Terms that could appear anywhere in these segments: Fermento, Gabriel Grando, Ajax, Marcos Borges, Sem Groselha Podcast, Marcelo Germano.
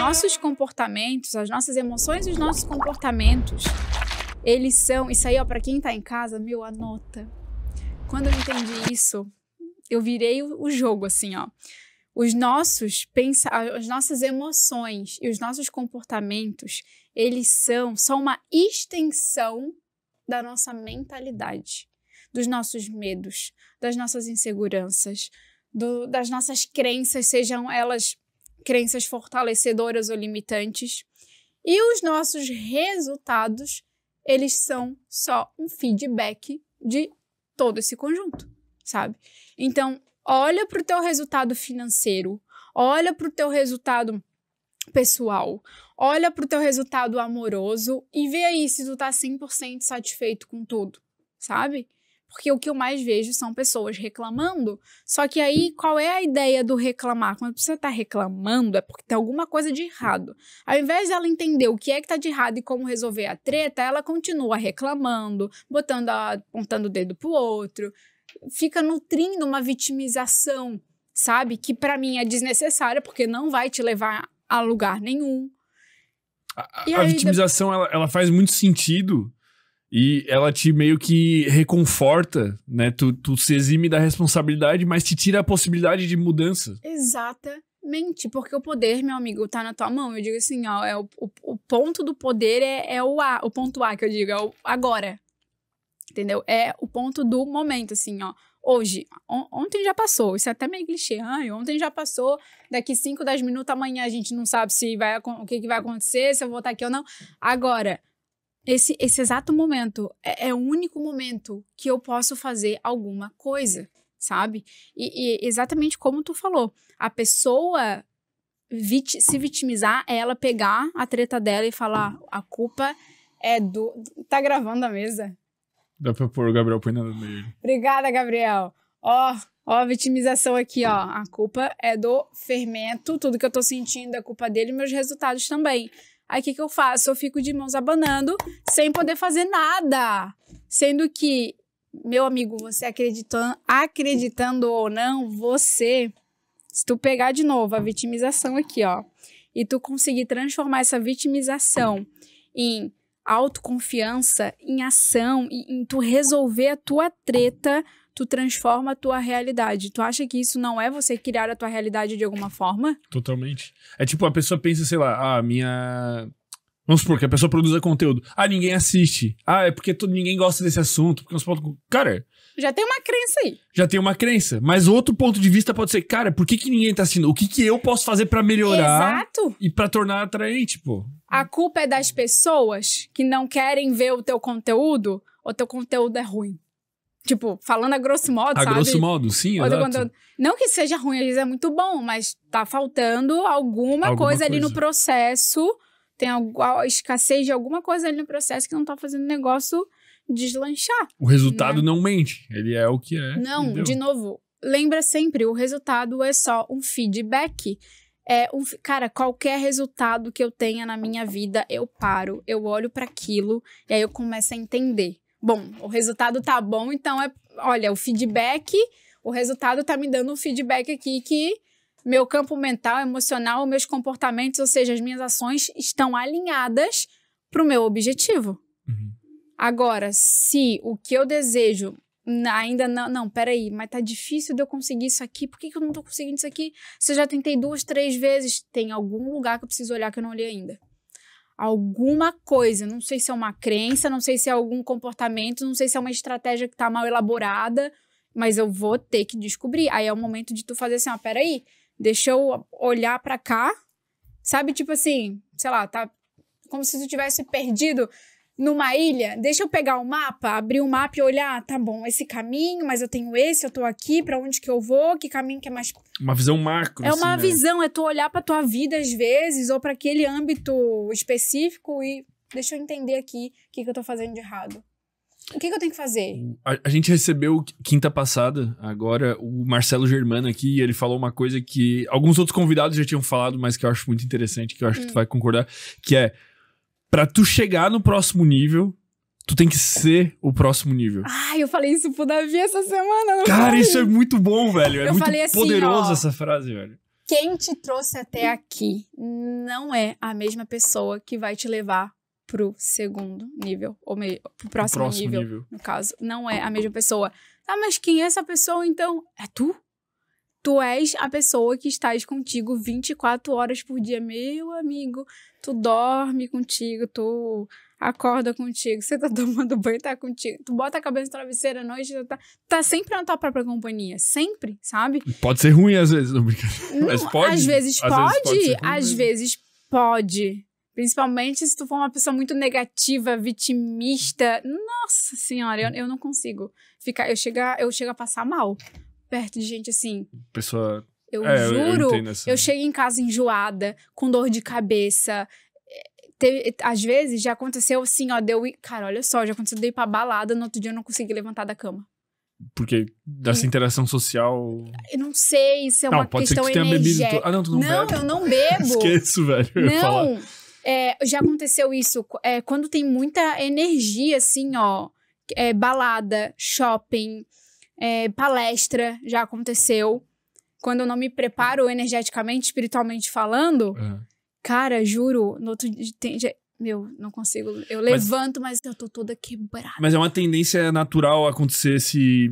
nossos comportamentos, as nossas emoções e os nossos comportamentos, eles são... Isso aí, ó, pra quem tá em casa, meu, anota. Quando eu entendi isso, eu virei o jogo, assim, ó. As nossas emoções e os nossos comportamentos, eles são só uma extensão da nossa mentalidade, dos nossos medos, das nossas inseguranças, das nossas crenças, sejam elas crenças fortalecedoras ou limitantes. E os nossos resultados, eles são só um feedback de todo esse conjunto, sabe? Então, olha para o teu resultado financeiro, olha para o teu resultado pessoal, olha para o teu resultado amoroso e vê aí se tu tá 100% satisfeito com tudo, sabe? Porque o que eu mais vejo são pessoas reclamando, só que aí qual é a ideia do reclamar? Quando você tá reclamando é porque tem alguma coisa de errado. Ao invés dela entender o que é que tá de errado e como resolver a treta, ela continua reclamando, apontando o dedo pro outro, fica nutrindo uma vitimização, sabe? Que pra mim é desnecessária, porque não vai te levar a lugar nenhum. A vitimização, ela faz muito sentido e ela te meio que reconforta, né? Tu se exime da responsabilidade, mas te tira a possibilidade de mudança. Exatamente, porque o poder, meu amigo, tá na tua mão. Eu digo assim, ó, o ponto do poder é o ponto A, que eu digo, é o agora. Entendeu? É o ponto do momento, assim, ó. Hoje, ontem já passou, isso é até meio clichê. Ai, ontem já passou, daqui 5, 10 minutos, amanhã a gente não sabe se vai, o que vai acontecer, se eu vou estar aqui ou não. Agora, esse exato momento é o único momento que eu posso fazer alguma coisa, sabe? E exatamente como tu falou, a pessoa se vitimizar é ela pegar a treta dela e falar, a culpa é do... Tá gravando a mesa? Dá pra pôr o Gabriel põe nada no meio. Obrigada, Gabriel. Ó, vitimização aqui, ó. A culpa é do fermento. Tudo que eu tô sentindo é culpa dele e meus resultados também. Aí o que eu faço? Eu fico de mãos abanando sem poder fazer nada. Sendo que, meu amigo, você acreditando ou não, você... Se tu pegar de novo a vitimização aqui, ó, e tu conseguir transformar essa vitimização em... autoconfiança, em ação, em tu resolver a tua treta, tu transforma a tua realidade. Tu acha que isso não é você criar a tua realidade de alguma forma? Totalmente. É tipo, a pessoa pensa, sei lá, vamos supor que a pessoa produza conteúdo. Ah, ninguém assiste. Ah, é porque ninguém gosta desse assunto. Porque cara... Já tem uma crença aí. Já tem uma crença. Mas outro ponto de vista pode ser, cara, por que ninguém tá assistindo? O que eu posso fazer pra melhorar? Exato. E pra tornar atraente, pô? A culpa é das pessoas que não querem ver o teu conteúdo ou teu conteúdo é ruim. Tipo, falando a grosso modo, sabe? A grosso modo, sim, exato. Não que seja ruim, às vezes é muito bom, mas tá faltando alguma coisa ali no processo. Tem a escassez de alguma coisa ali no processo que não tá fazendo negócio... deslanchar. O resultado, né? Não mente. Ele é o que é. Não, de novo, lembra sempre, o resultado é só um feedback. Cara, qualquer resultado que eu tenha na minha vida, eu paro, eu olho para aquilo e aí eu começo a entender. Bom, o resultado tá bom, então olha, o feedback, o resultado tá me dando um feedback aqui que meu campo mental, emocional, meus comportamentos, ou seja, as minhas ações estão alinhadas pro meu objetivo. Uhum. Agora, se o que eu desejo ainda não... Não, peraí, mas tá difícil de eu conseguir isso aqui. Por que eu não tô conseguindo isso aqui? Se eu já tentei 2, 3 vezes, tem algum lugar que eu preciso olhar que eu não olhei ainda. Alguma coisa, não sei se é uma crença, não sei se é algum comportamento, não sei se é uma estratégia que tá mal elaborada, mas eu vou ter que descobrir. Aí é o momento de tu fazer assim, ó, peraí, deixa eu olhar pra cá, sabe? Tipo assim, sei lá, tá como se tu tivesse perdido... numa ilha, deixa eu pegar o mapa, abrir o mapa e olhar, tá bom, esse caminho, mas eu tenho esse, eu tô aqui, pra onde que eu vou, que caminho que é mais... Uma visão macro, assim, uma visão, é tu olhar pra tua vida às vezes, ou pra aquele âmbito específico e deixa eu entender aqui o que eu tô fazendo de errado. O que eu tenho que fazer? A gente recebeu quinta passada, agora, o Marcelo Germano aqui, e ele falou uma coisa que alguns outros convidados já tinham falado, mas que eu acho muito interessante, que eu acho que tu vai concordar, que é: pra tu chegar no próximo nível, tu tem que ser o próximo nível. Ai, eu falei isso pro Davi essa semana. Cara, isso é muito bom, velho. É muito poderosa essa frase, velho. quem te trouxe até aqui não é a mesma pessoa que vai te levar pro segundo nível, ou pro próximo nível, no caso. Não é a mesma pessoa. Ah, mas quem é essa pessoa, então? É tu? Tu és a pessoa que estás contigo 24 horas por dia, meu amigo. Tu dorme contigo, tu acorda contigo, você tá tomando banho, tá contigo. Tu bota a cabeça no travesseiro à noite, tá sempre na tua própria companhia. Sempre, sabe? Pode ser ruim às vezes, não brincadeira. Mas pode? Às vezes pode. Principalmente se tu for uma pessoa muito negativa, vitimista. Nossa senhora, eu não consigo ficar. Eu chego a passar mal perto de gente assim. Pessoa. Eu juro, eu chego em casa enjoada, com dor de cabeça. Às vezes já aconteceu assim, ó, deu. Cara, olha só, já aconteceu de ir pra balada, no outro dia eu não consegui levantar da cama. Porque dessa interação social... Eu não sei se é uma questão energética. Ah, não, tu não bebe. Não, eu não bebo. Esqueço, velho. Não, já aconteceu isso. Quando tem muita energia, assim, ó... balada, shopping, palestra, já aconteceu. Quando eu não me preparo energeticamente, espiritualmente falando... Cara, juro, no outro dia tem... Meu, não consigo. Eu levanto, mas eu tô toda quebrada. Mas é uma tendência natural acontecer esse...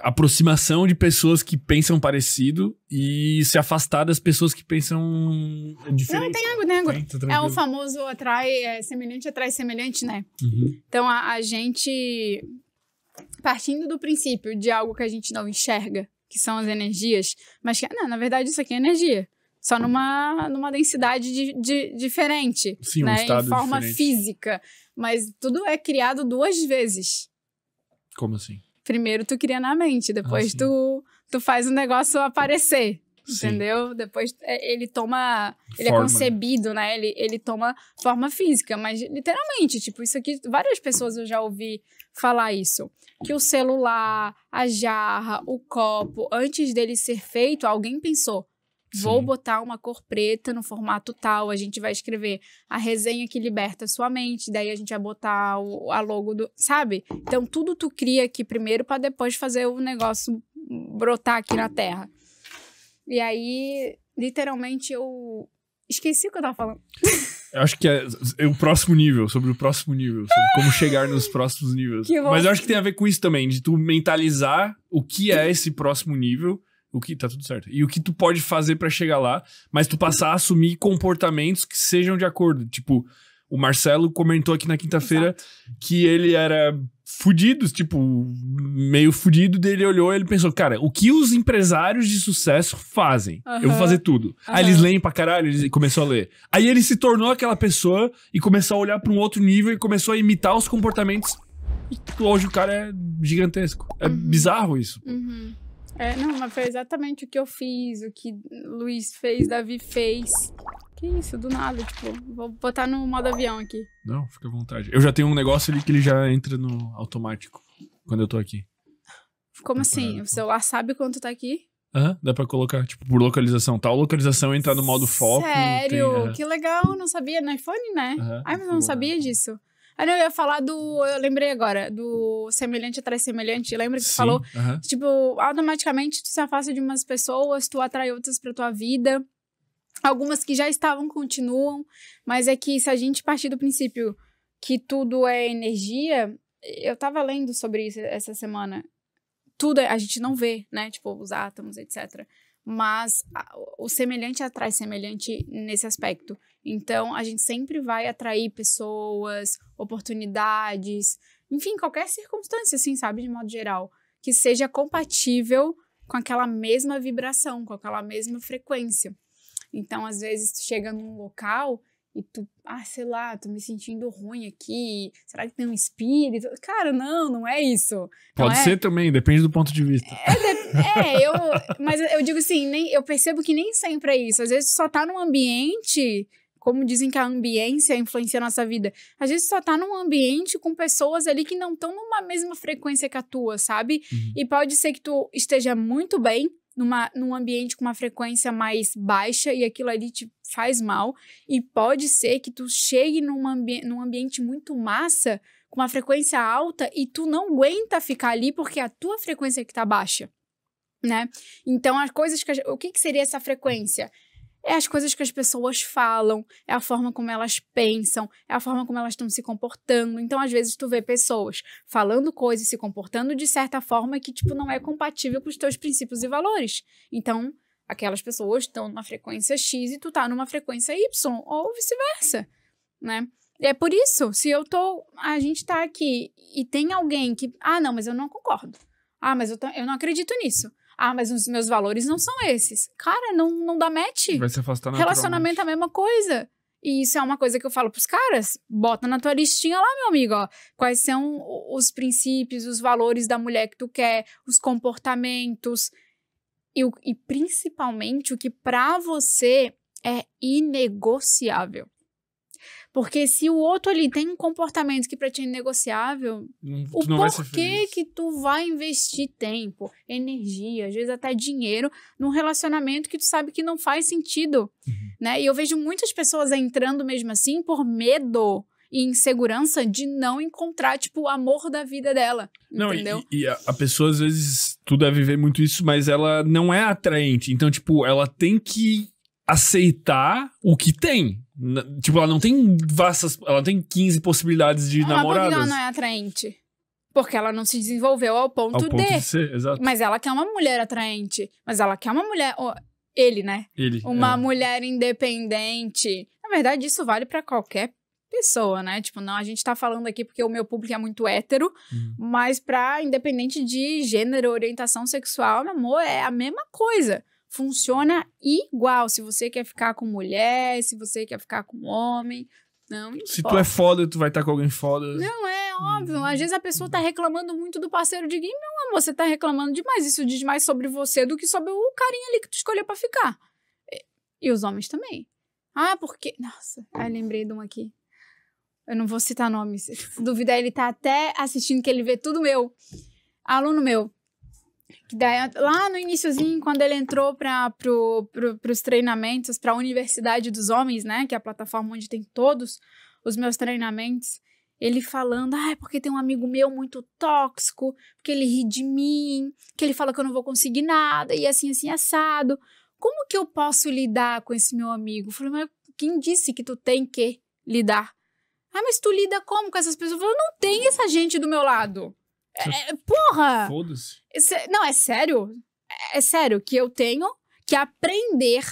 aproximação de pessoas que pensam parecido e se afastar das pessoas que pensam diferente. Não, tem algo. É o famoso semelhante atrai semelhante, né? Uhum. Então, a gente... Partindo do princípio de algo que a gente não enxerga, que são as energias, mas que... Não, na verdade, isso aqui é energia. Só numa densidade diferente, sim, né? Em forma física. Mas tudo é criado duas vezes. Como assim? Primeiro tu cria na mente, depois tu faz o negócio aparecer, sim, entendeu? Depois ele toma... Ele forma. É concebido, né? Ele toma forma física, mas literalmente, tipo, isso aqui... Várias pessoas eu já ouvi falar isso. Que o celular, a jarra, o copo, antes dele ser feito, alguém pensou... Vou botar uma cor preta no formato tal, a gente vai escrever a resenha que liberta sua mente, daí a gente vai botar a logo do... Sabe? Então, tudo tu cria aqui primeiro pra depois fazer o negócio brotar aqui na terra. E aí, literalmente, eu... Esqueci o que eu tava falando. Eu acho que é o próximo nível, sobre o próximo nível, sobre como chegar nos próximos níveis. Mas eu acho que tem a ver com isso também, de tu mentalizar o que é esse próximo nível... O que tá tudo certo. E o que tu pode fazer pra chegar lá, mas tu passar a assumir comportamentos que sejam de acordo. Tipo, o Marcelo comentou aqui na quinta-feira que ele era fudido, tipo, meio fudido, daí ele olhou e ele pensou, cara, o que os empresários de sucesso fazem? Eu vou fazer tudo. Aí eles leem pra caralho, ele começou a ler. Aí ele se tornou aquela pessoa e começou a olhar pra um outro nível e começou a imitar os comportamentos. E hoje o cara é gigantesco. É bizarro isso. Uhum. Não, mas foi exatamente o que eu fiz, o que Luiz fez, Davi fez. Que isso, do nada, tipo, vou botar no modo avião aqui. Não, fica à vontade. Eu já tenho um negócio ali que ele já entra no automático, quando eu tô aqui. Como assim? O celular sabe quando tu tá aqui? Aham, dá pra colocar, tipo, por localização. Tal localização entra no modo foco. Sério? Tem, que legal, não sabia. No iPhone, né? Ai, mas eu não sabia disso. Ah, não, eu ia falar do... Eu lembrei agora. Do semelhante atrai semelhante. Lembra que tu falou? Tipo, automaticamente tu se afasta de umas pessoas, tu atrai outras pra tua vida. Algumas que já estavam, continuam. Mas é que se a gente partir do princípio que tudo é energia... Eu tava lendo sobre isso essa semana. Tudo a gente não vê, né? Tipo, os átomos, etc. Mas o semelhante atrai semelhante nesse aspecto. Então, a gente sempre vai atrair pessoas, oportunidades, enfim, qualquer circunstância, assim, sabe? De modo geral. Que seja compatível com aquela mesma vibração, com aquela mesma frequência. Então, às vezes, tu chega num local e tu... Ah, sei lá, tô me sentindo ruim aqui. Será que tem um espírito? Cara, não é isso. Pode ser também, depende do ponto de vista. Mas eu digo assim, eu percebo que nem sempre é isso. Às vezes, tu só tá num ambiente... Como dizem que a ambiência influencia a nossa vida. A gente só tá num ambiente com pessoas ali que não estão numa mesma frequência que a tua, sabe? Uhum. E pode ser que tu esteja muito bem num ambiente com uma frequência mais baixa e aquilo ali te faz mal. E pode ser que tu chegue num ambiente muito massa, com uma frequência alta, e tu não aguenta ficar ali porque é a tua frequência que tá baixa. né? Então, as coisas que... O que seria essa frequência? É as coisas que as pessoas falam, é a forma como elas pensam, é a forma como elas estão se comportando. Então, às vezes, tu vê pessoas falando coisas, se comportando de certa forma que, tipo, não é compatível com os teus princípios e valores. Então, aquelas pessoas estão numa frequência X e tu tá numa frequência Y, ou vice-versa, né? É por isso, se eu tô... A gente tá aqui e tem alguém que... Ah, não, mas eu não concordo. Ah, mas eu não acredito nisso. Ah, mas os meus valores não são esses. Cara, não dá match. Vai se afastar naturalmente. Relacionamento é a mesma coisa. E isso é uma coisa que eu falo pros caras. Bota na tua listinha lá, meu amigo, ó. Quais são os princípios, os valores da mulher que tu quer, os comportamentos. E principalmente o que pra você é inegociável. Porque se o outro ali tem um comportamento que pra ti é inegociável, o porquê que tu vai investir tempo, energia, às vezes até dinheiro, num relacionamento que tu sabe que não faz sentido, né? E eu vejo muitas pessoas entrando mesmo assim por medo e insegurança de não encontrar, tipo, o amor da vida dela, não, entendeu? E a pessoa, às vezes, tu deve ver muito isso, mas ela não é atraente. Então, tipo, ela tem que aceitar o que tem. Tipo, ela não tem vastas... Ela tem 15 possibilidades de namoradas. Ela não é atraente. Porque ela não se desenvolveu ao ponto de ser, exato. Mas ela quer uma mulher atraente. Mas ela quer uma mulher... Ele, né? Ele. Uma mulher independente. Na verdade, isso vale pra qualquer pessoa, né? Tipo, não, a gente tá falando aqui porque o meu público é muito hétero. Mas pra independente de gênero, orientação sexual, meu amor, é a mesma coisa. Funciona igual, se você quer ficar com mulher, se você quer ficar com homem, não importa. Se tu é foda, tu vai estar com alguém foda. Não, é óbvio, às vezes a pessoa tá reclamando muito do parceiro de game, meu amor, você tá reclamando demais, isso diz mais sobre você do que sobre o carinha ali que tu escolheu pra ficar. E os homens também. Ah, porque... Nossa, lembrei de um aqui. Eu não vou citar nomes, se duvidar ele tá até assistindo que ele vê tudo meu. Aluno meu. Que daí, lá no iniciozinho, quando ele entrou pros treinamentos, pra Universidade dos Homens, né, que é a plataforma onde tem todos os meus treinamentos, ele falando, é porque tem um amigo meu muito tóxico, porque ele ri de mim, que ele fala que eu não vou conseguir nada, e assim, assado. Como que eu posso lidar com esse meu amigo? Eu falei, mas quem disse que tu tem que lidar? Mas tu lida como com essas pessoas? Eu falei, não tem essa gente do meu lado. Porra! Foda-se. Não, é sério. É sério que eu tenho que aprender.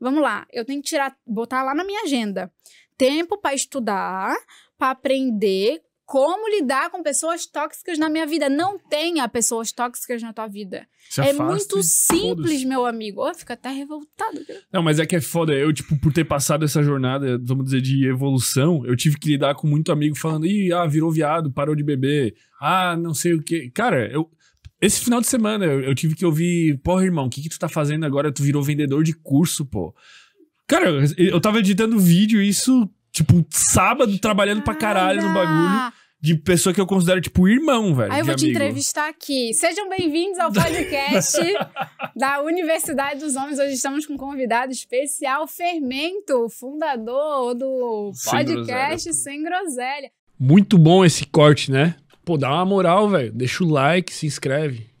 Vamos lá, eu tenho que botar lá na minha agenda. Tempo pra estudar, pra aprender como lidar com pessoas tóxicas na minha vida. Não tenha pessoas tóxicas na tua vida. Se afasta, é muito simples, meu amigo. Eu fico até revoltado. Não, mas é que é foda. Eu, tipo, por ter passado essa jornada, vamos dizer, de evolução, eu tive que lidar com muito amigo falando, virou viado, parou de beber. Ah, não sei o quê. Cara, esse final de semana eu tive que ouvir, porra, irmão, o que tu tá fazendo agora? Tu virou vendedor de curso, pô. Cara, eu tava editando vídeo e isso... Tipo, sábado, trabalhando pra caralho no bagulho. De pessoa que eu considero, tipo, irmão, velho. Aí eu vou te entrevistar aqui. Sejam bem-vindos ao podcast da Universidade dos Homens. Hoje estamos com um convidado especial, Fermento, fundador do podcast Sem Groselha. Muito bom esse corte, né? Pô, dá uma moral, velho. Deixa o like, se inscreve.